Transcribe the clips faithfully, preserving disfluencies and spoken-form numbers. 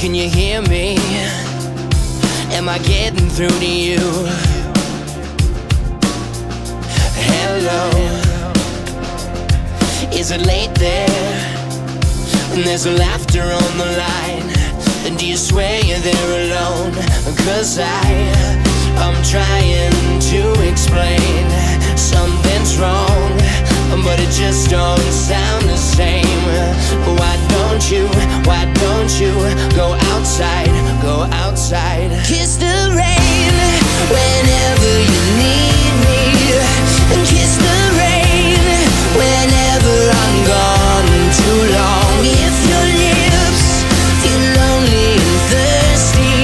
Can you hear me? Am I getting through to you? Hello, is it late there? And there's laughter on the line. And do you swear you're there alone? Cause I, I'm trying to explain. Something's wrong, but it just don't sound the same. Why don't you, why don't you go outside, go outside? Kiss the rain whenever you need me, and kiss the rain whenever I'm gone too long. If your lips feel lonely and thirsty,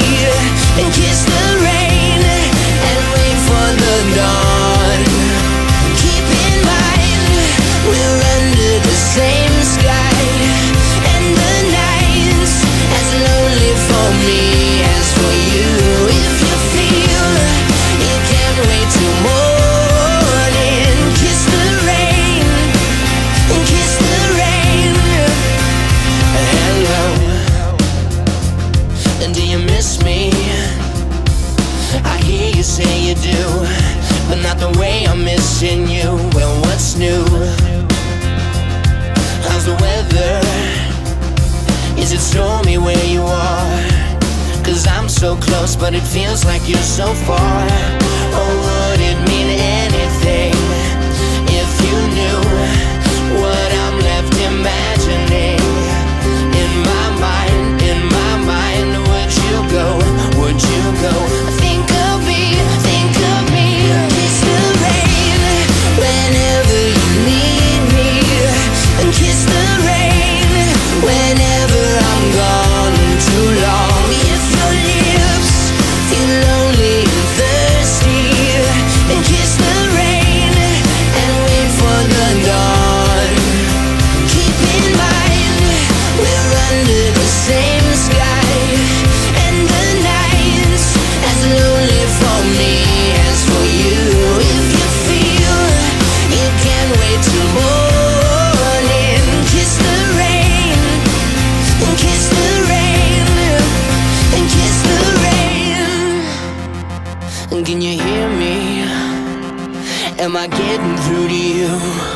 and kiss the rain and wait for the dawn. Keep in mind we're under the same sky, and the night's as lonely for me as for you. If you feel you can't wait till morning, kiss the rain, and kiss the rain. Hello, and do you miss me? I hear you say you do, but not the way I'm missing you. Well, what's new? How's the weather? Is it stormy where you are? Cause I'm so close, but it feels like you're so far. Oh, would it mean anything if you knew what I'm left imagining? In my mind, in my mind, would you go, would you go? Think of me, think of me. Kiss the rain whenever you need me, and kiss the rain whenever I'm gone too long. If your lips feel lonely and thirsty, and kiss the rain and wait for the dawn. Keep in mind we're under the same sky, and the night's as lonely for me as for you. If you feel you can't wait till morning, kiss the rain, and kiss the rain, and kiss the rain. And can you hear me? Am I getting through to you?